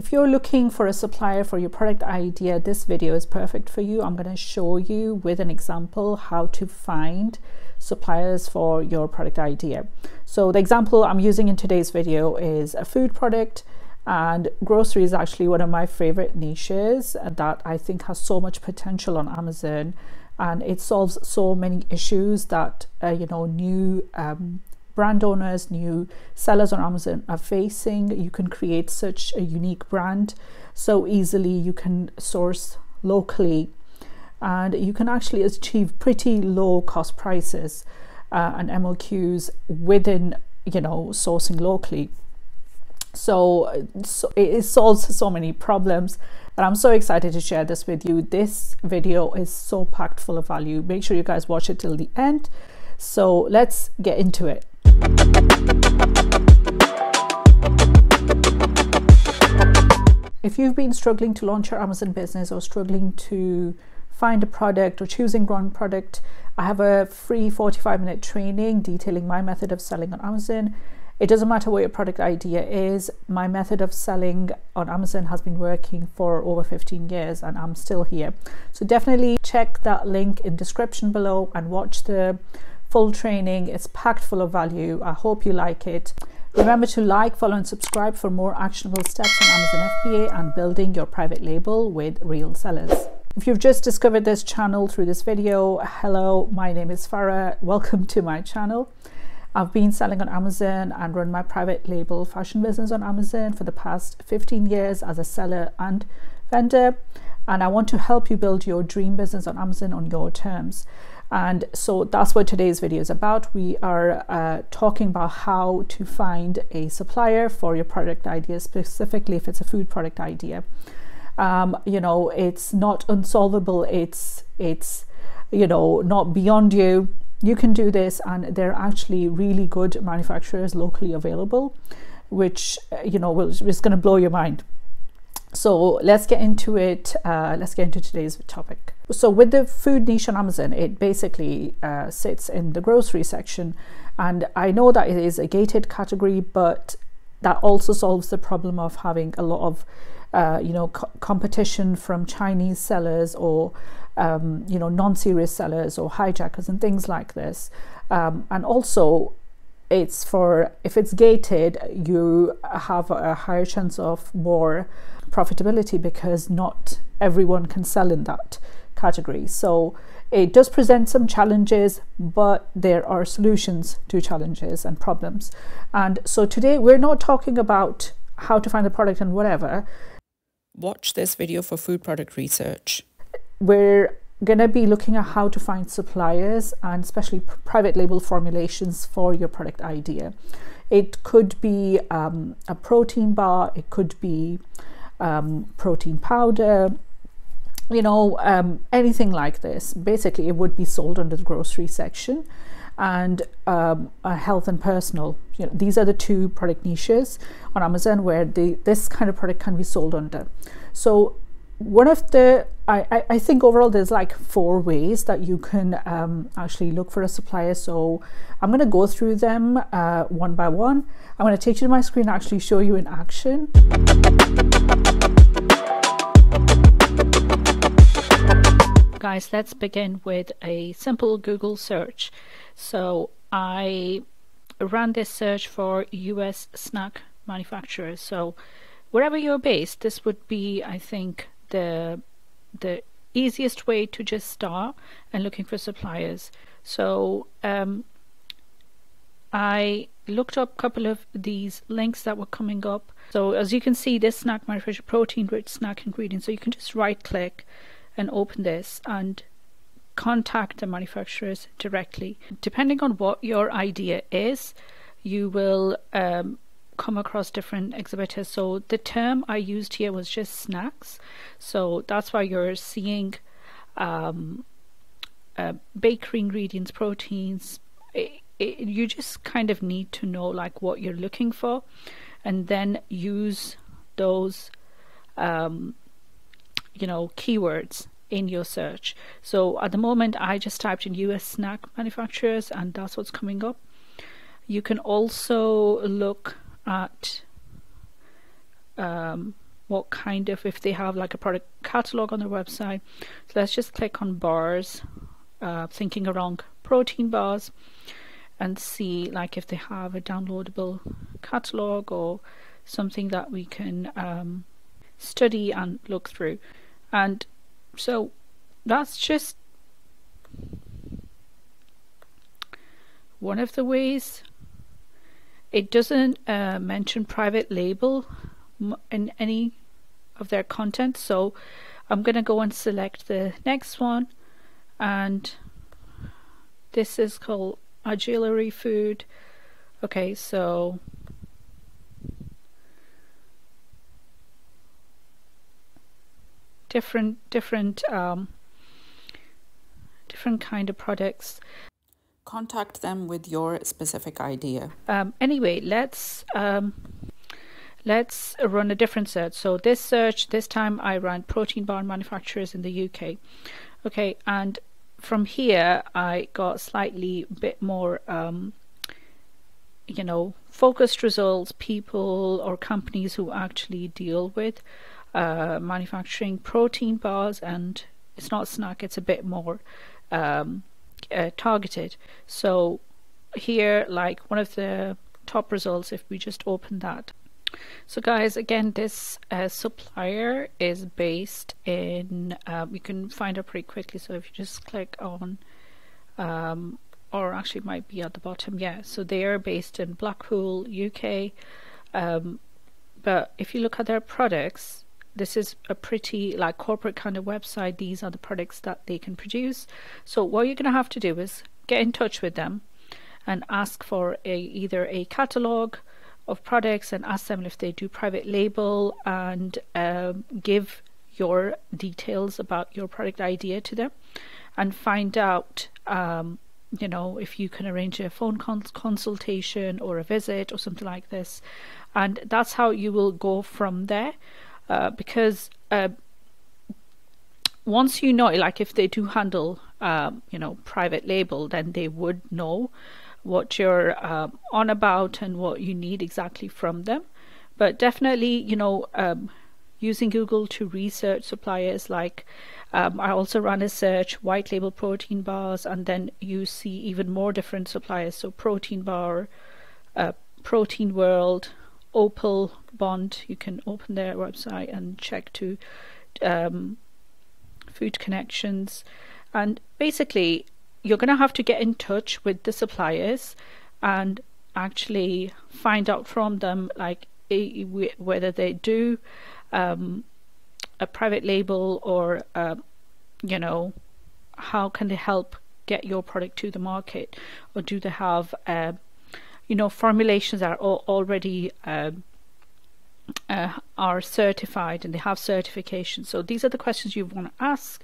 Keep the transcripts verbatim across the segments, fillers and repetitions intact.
If you're looking for a supplier for your product idea, this video is perfect for you. I'm going to show you with an example how to find suppliers for your product idea. So the example I'm using in today's video is a food product, and grocery is actually one of my favorite niches that I think has so much potential on Amazon, and it solves so many issues that uh, you know new um, brand owners, new sellers on Amazon are facing. You can create such a unique brand so easily, you can source locally, and you can actually achieve pretty low cost prices uh, and M O Qs within you know sourcing locally. So, so it solves so many problems, and I'm so excited to share this with you. This video is so packed full of value. Make sure you guys watch it till the end. So let's get into it. If you've been struggling to launch your Amazon business, or struggling to find a product, or choosing wrong product, I have a free forty-five minute training detailing my method of selling on Amazon. It doesn't matter what your product idea is, my method of selling on Amazon has been working for over fifteen years, and I'm still here. So definitely check that link in description below and watch the full training. It's packed full of value. I hope you like it. Remember to like, follow and subscribe for more actionable steps on Amazon F B A and building your private label with real sellers. If you've just discovered this channel through this video, hello, my name is Farah. Welcome to my channel. I've been selling on Amazon and run my private label fashion business on Amazon for the past fifteen years as a seller and vendor, and I want to help you build your dream business on Amazon on your terms. And so that's what today's video is about. We are uh, talking about how to find a supplier for your product idea, specifically if it's a food product idea. Um, you know, it's not unsolvable. It's, it's, you know, not beyond you. You can do this, and there are actually really good manufacturers locally available, which, you know, will, is going to blow your mind. So let's get into it. Uh, let's get into today's topic. So with the food niche on Amazon, it basically uh, sits in the grocery section. And I know that it is a gated category, but that also solves the problem of having a lot of, uh, you know, co competition from Chinese sellers, or Um, you know, non-serious sellers or hijackers and things like this. Um, and also, it's for, if it's gated, you have a higher chance of more profitability because not everyone can sell in that category. So it does present some challenges, but there are solutions to challenges and problems. And so today we're not talking about how to find a product and whatever. Watch this video for food product research. We're going to be looking at how to find suppliers, and especially private label formulations for your product idea. It could be um, a protein bar, it could be um, protein powder, you know, um, anything like this. Basically, it would be sold under the grocery section and um, uh, health and personal. You know, these are the two product niches on Amazon where they, this kind of product can be sold under. So one of the, I, I think overall there's like four ways that you can um, actually look for a supplier. So I'm going to go through them uh, one by one. I'm going to take you to my screen and actually show you in action. Guys, let's begin with a simple Google search. So I ran this search for U S snack manufacturers. So wherever you're based, this would be, I think, the the easiest way to just start and looking for suppliers. So um, I looked up a couple of these links that were coming up. So as you can see, this snack manufacturer, protein rich snack ingredients. So you can just right click and open this and contact the manufacturers directly. Depending on what your idea is, you will um, come across different exhibitors. So the term I used here was just snacks, so that's why you're seeing um, uh, bakery ingredients, proteins. It, it, you just kind of need to know like what you're looking for, and then use those um, you know keywords in your search. So at the moment I just typed in U S snack manufacturers, and that's what's coming up. You can also look at um, what kind of, if they have like a product catalog on their website. So let's just click on bars, uh, thinking around protein bars, and see like if they have a downloadable catalog or something that we can um, study and look through. And so that's just one of the ways. It doesn't uh, mention private label in any of their content, so I'm gonna go and select the next one, and this is called Agilary Food. Okay, so different different um, different kind of products. Contact them with your specific idea. Um, anyway, let's um, let's run a different search. So this search, this time I ran protein bar manufacturers in the U K. Okay, and from here I got slightly bit more, um, you know, focused results, people or companies who actually deal with uh, manufacturing protein bars, and it's not snack, it's a bit more um, uh, targeted. So here, like one of the top results, if we just open that. So guys, again, this uh, supplier is based in, uh, we can find out pretty quickly. So if you just click on, um, or actually it might be at the bottom, yeah. So they are based in Blackpool, U K. Um, but if you look at their products, this is a pretty like corporate kind of website. These are the products that they can produce. So what you're going to have to do is get in touch with them and ask for a, either a catalogue of products, and ask them if they do private label, and um, give your details about your product idea to them, and find out um, you know, if you can arrange a phone cons consultation or a visit or something like this. And that's how you will go from there, uh, because uh, once you know, like if they do handle um, you know, private label, then they would know what you're um, on about and what you need exactly from them. But definitely, you know, um, using Google to research suppliers, like um, I also ran a search, white label protein bars, and then you see even more different suppliers. So Protein Bar, uh, Protein World, Opal Bond, you can open their website and check to um, Food Connections. And basically, you're going to have to get in touch with the suppliers and actually find out from them like whether they do um, a private label, or uh, you know, how can they help get your product to the market, or do they have uh, you know, formulations that are already uh, uh, are certified and they have certification. So these are the questions you want to ask,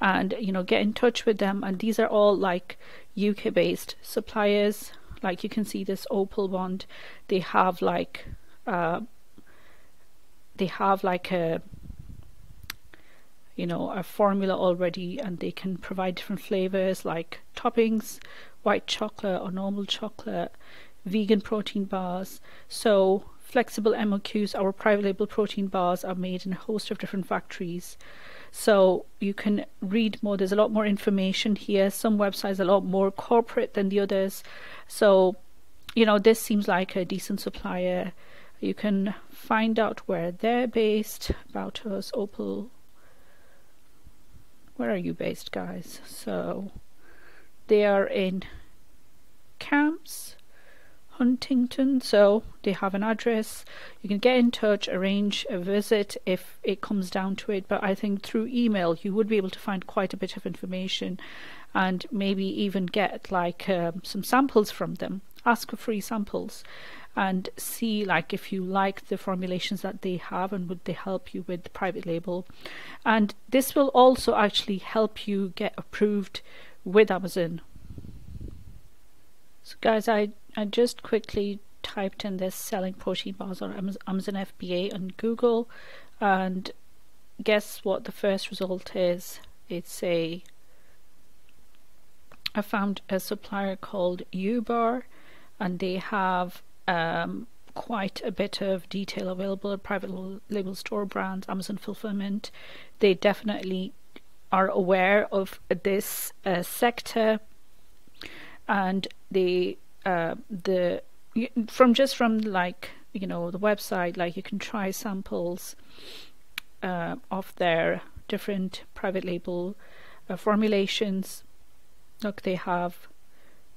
and you know, get in touch with them. And these are all like U K based suppliers. Like you can see this Opal Bond, they have like uh, they have like a, you know, a formula already, and they can provide different flavors like toppings, white chocolate or normal chocolate, vegan protein bars. So flexible M O Qs, our private label protein bars are made in a host of different factories. So you can read more, there's a lot more information here. Some websites are a lot more corporate than the others. So, you know, this seems like a decent supplier. You can find out where they're based, about us, Opal. Where are you based, guys? So they are in Camps, Huntington, so they have an address. You can get in touch, arrange a visit if it comes down to it, but I think through email you would be able to find quite a bit of information, and maybe even get like um, some samples from them. Ask for free samples and see like if you like the formulations that they have, and would they help you with the private label. And this will also actually help you get approved with Amazon. So guys, I I just quickly typed in this selling protein bars on Amazon F B A on Google, and guess what the first result is? It's a, I found a supplier called U Bar, and they have um, quite a bit of detail available at private label store brands, Amazon Fulfillment. They definitely are aware of this uh, sector, and they uh, the from just from like you know the website, like you can try samples uh, of their different private label uh, formulations. Look, they have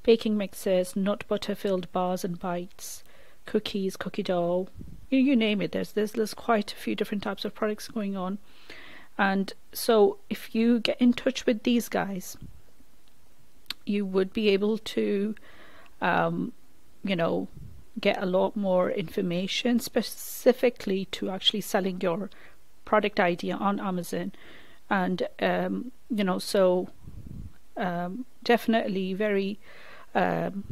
baking mixes, nut butter filled bars and bites, cookies, cookie dough, you, you name it. There's, there's there's quite a few different types of products going on. And so if you get in touch with these guys, you would be able to um, you know get a lot more information specifically to actually selling your product idea on Amazon. And um, you know so um, definitely very um,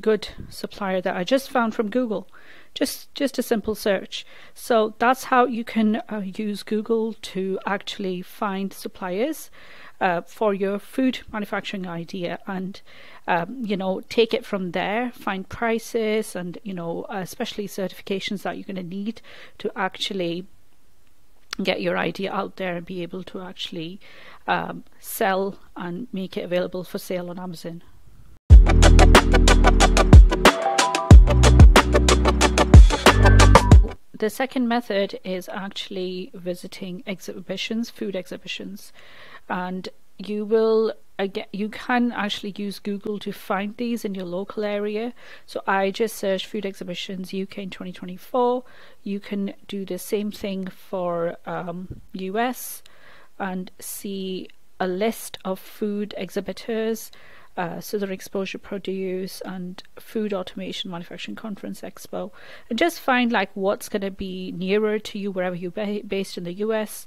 good supplier that I just found from Google, just just a simple search. So that's how you can uh, use Google to actually find suppliers uh, for your food manufacturing idea, and um, you know take it from there, find prices, and you know especially certifications that you're going to need to actually get your idea out there and be able to actually um, sell and make it available for sale on Amazon. The second method is actually visiting exhibitions, food exhibitions, and you will again you can actually use Google to find these in your local area. So I just searched food exhibitions U K in twenty twenty-four. You can do the same thing for um, U S and see a list of food exhibitors, uh, Southern Exposure Produce and Food Automation Manufacturing Conference Expo, and just find like what's going to be nearer to you wherever you're ba based in the U S,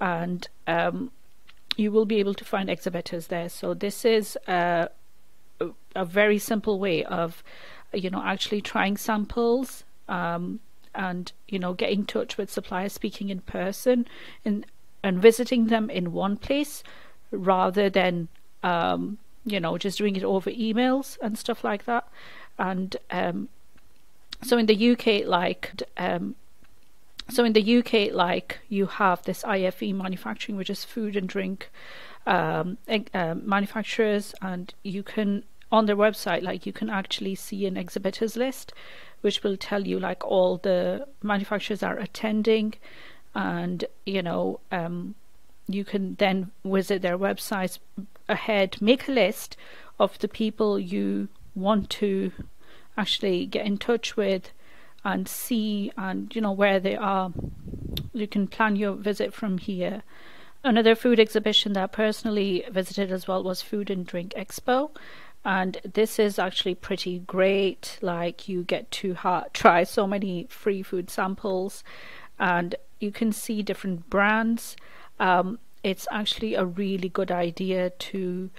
and um, you will be able to find exhibitors there. So this is a, a very simple way of, you know, actually trying samples um, and, you know, getting in touch with suppliers, speaking in person and, and visiting them in one place rather than, um, you know, just doing it over emails and stuff like that. And um, so in the U K, like... Um, So in the U K, like you have this I F E manufacturing, which is food and drink um, uh, manufacturers, and you can on their website, like you can actually see an exhibitors list, which will tell you like all the manufacturers are attending, and you know um, you can then visit their websites ahead, make a list of the people you want to actually get in touch with and see, and you know where they are. You can plan your visit from here. Another food exhibition that I personally visited as well was Food and Drink Expo, and this is actually pretty great. Like you get to ha try so many free food samples, and you can see different brands. Um, it's actually a really good idea to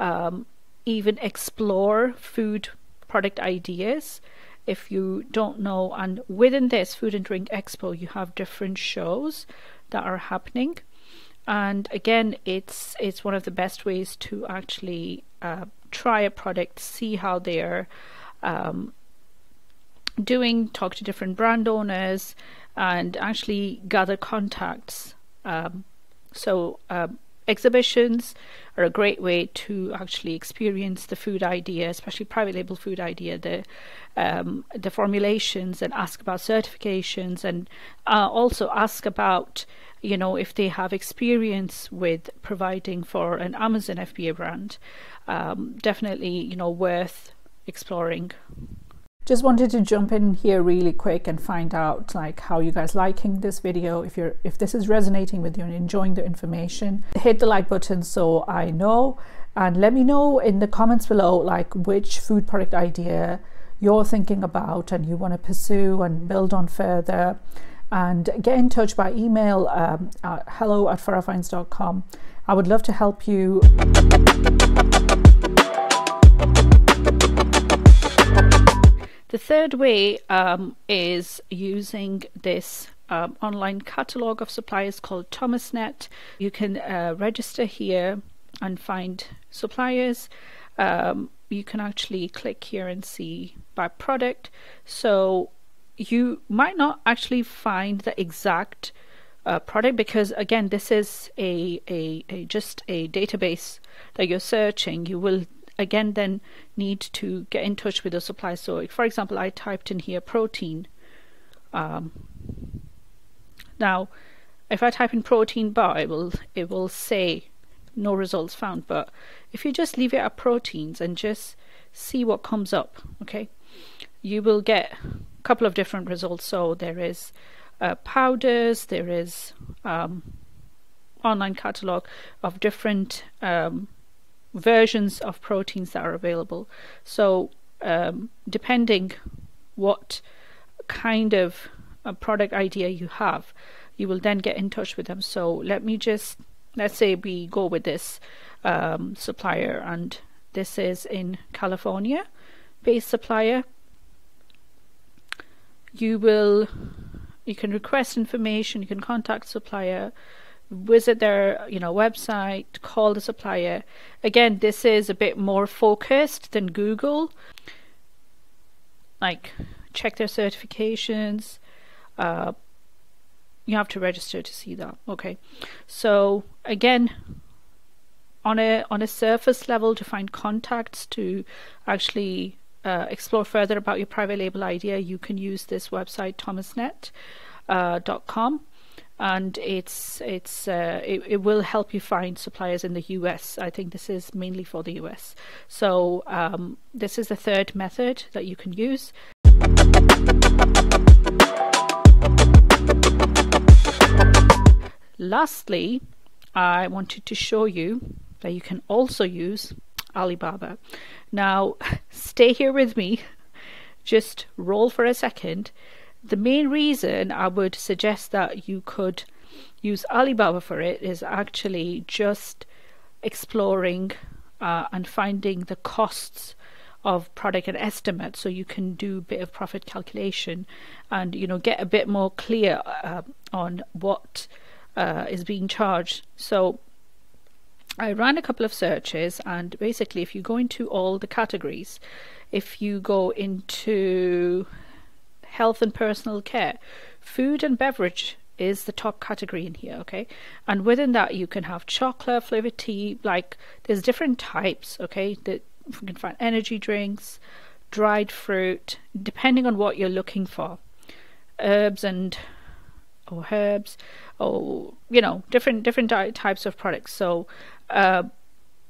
um, even explore food product ideas if you don't know. And within this Food and Drink Expo, you have different shows that are happening, and again it's it's one of the best ways to actually uh, try a product, see how they're um, doing, talk to different brand owners, and actually gather contacts. Um, so um, exhibitions are a great way to actually experience the food idea, especially private label food idea, the um, the formulations, and ask about certifications, and uh, also ask about you know if they have experience with providing for an Amazon F B A brand. Um, definitely you know worth exploring. Just wanted to jump in here really quick and find out like how you guys liking this video. If you're if this is resonating with you and enjoying the information, hit the like button so I know, and let me know in the comments below like which food product idea you're thinking about and you want to pursue and build on further. And get in touch by email um, at hello at farah finds dot com. I would love to help you. The third way um, is using this um, online catalogue of suppliers called ThomasNet. You can uh, register here and find suppliers. Um, you can actually click here and see by product. So you might not actually find the exact uh, product, because again, this is a, a, a just a database that you're searching. You will again then need to get in touch with the supplier. So if, for example, I typed in here protein. Um, now, if I type in protein bar, it will, it will say no results found. But if you just leave it at proteins and just see what comes up, okay, you will get a couple of different results. So there is uh, powders, there is um, online catalog of different um, versions of proteins that are available. So um, depending what kind of a product idea you have, you will then get in touch with them. So let me just, let's say we go with this um, supplier, and this is in California based supplier. You will, you can request information, you can contact supplier, visit their, you know, website, call the supplier. Again, this is a bit more focused than Google. Like, check their certifications. Uh, you have to register to see that. Okay, so again, on a on a surface level, to find contacts to actually uh, explore further about your private label idea, you can use this website, thomas net dot com, uh, and it's it's uh, it, it will help you find suppliers in the U S. I think this is mainly for the U S. So um, this is the third method that you can use. Lastly, I wanted to show you that you can also use Alibaba. Now, stay here with me, just roll for a second. The main reason I would suggest that you could use Alibaba for it is actually just exploring uh, and finding the costs of product and estimate, so you can do a bit of profit calculation and, you know, get a bit more clear uh, on what Uh, is being charged. So I ran a couple of searches, and basically if you go into all the categories, if you go into health and personal care, food and beverage is the top category in here, okay? And within that you can have chocolate, flavored tea, like there's different types, okay? That you can find energy drinks, dried fruit, depending on what you're looking for, herbs and or herbs, or, you know, different different types of products. So uh,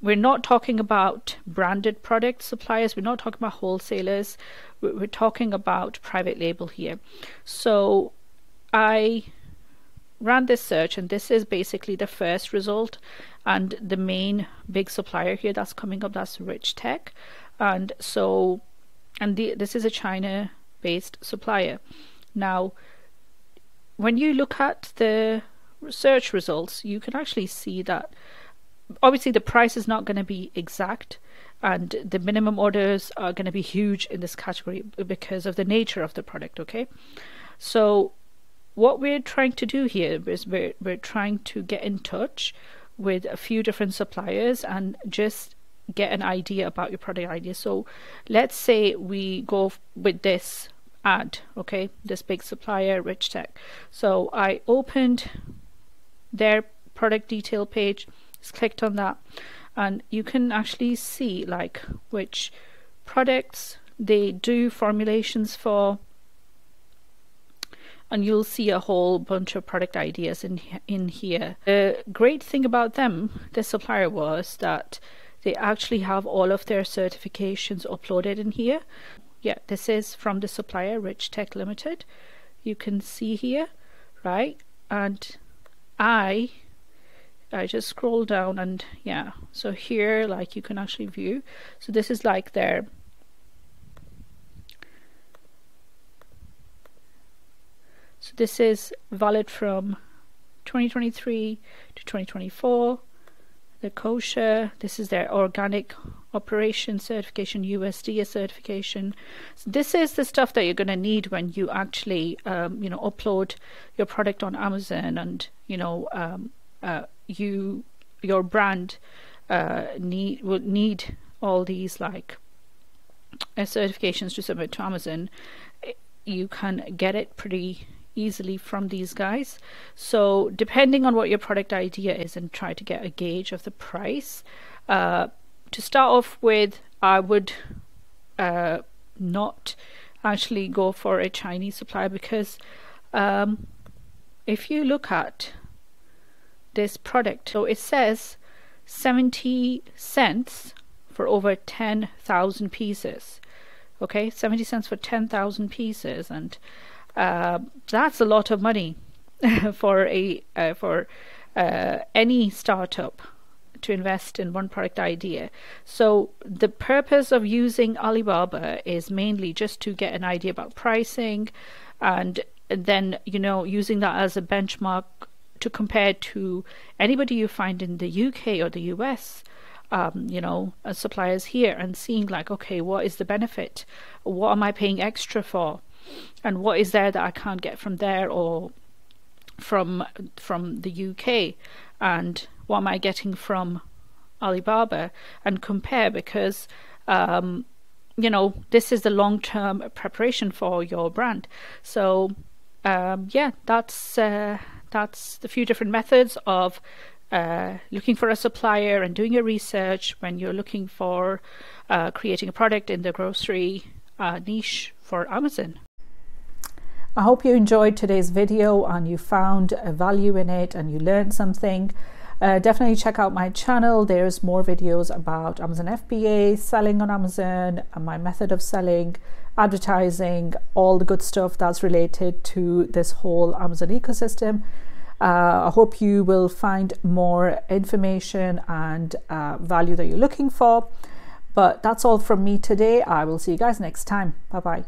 we're not talking about branded product suppliers, we're not talking about wholesalers, we're talking about private label here. So I ran this search, and this is basically the first result, and the main big supplier here that's coming up, that's Rich Tech. And so, and the, this is a China based supplier. Now, when you look at the search results, you can actually see that obviously the price is not going to be exact, and the minimum orders are going to be huge in this category because of the nature of the product, okay? So what we're trying to do here is we're, we're trying to get in touch with a few different suppliers and just get an idea about your product idea. So let's say we go with this ad, okay, this big supplier, Rich Tech. So I opened their product detail page, just clicked on that, and you can actually see like which products they do formulations for, and you'll see a whole bunch of product ideas in in here. The great thing about them, this supplier, was that they actually have all of their certifications uploaded in here. Yeah, this is from the supplier, Rich Tech Limited. You can see here, right? And I, I just scroll down, and yeah, so here, like, you can actually view. So this is like their, so this is valid from twenty twenty-three to twenty twenty-four. The kosher, this is their organic operation certification, U S D A certification. So this is the stuff that you're going to need when you actually um, you know, upload your product on Amazon, and, you know, um, uh, you your brand uh, need will need all these like uh, certifications to submit to Amazon. you can get it pretty easily from these guys. So depending on what your product idea is, and try to get a gauge of the price. Uh, to start off with, I would uh, not actually go for a Chinese supplier, because um, if you look at this product, so it says seventy cents for over ten thousand pieces. Okay, seventy cents for ten thousand pieces, and uh, that's a lot of money for a uh, for uh, any startup to invest in one product idea. So the purpose of using Alibaba is mainly just to get an idea about pricing, and then, you know, using that as a benchmark to compare to anybody you find in the U K or the U S. Um, you know, uh, suppliers here, and seeing like, okay, what is the benefit? What am I paying extra for? And what is there that I can't get from there or from from the U K? And what am I getting from Alibaba? And compare, because um, you know, this is the long-term preparation for your brand. So um, yeah, that's uh, that's the few different methods of Uh, looking for a supplier and doing your research when you're looking for uh, creating a product in the grocery uh, niche for Amazon. I hope you enjoyed today's video and you found a value in it and you learned something. Uh, definitely check out my channel. There's more videos about Amazon F B A, selling on Amazon, and my method of selling, advertising, all the good stuff that's related to this whole Amazon ecosystem. Uh, I hope you will find more information and uh, value that you're looking for. But that's all from me today. I will see you guys next time. Bye bye.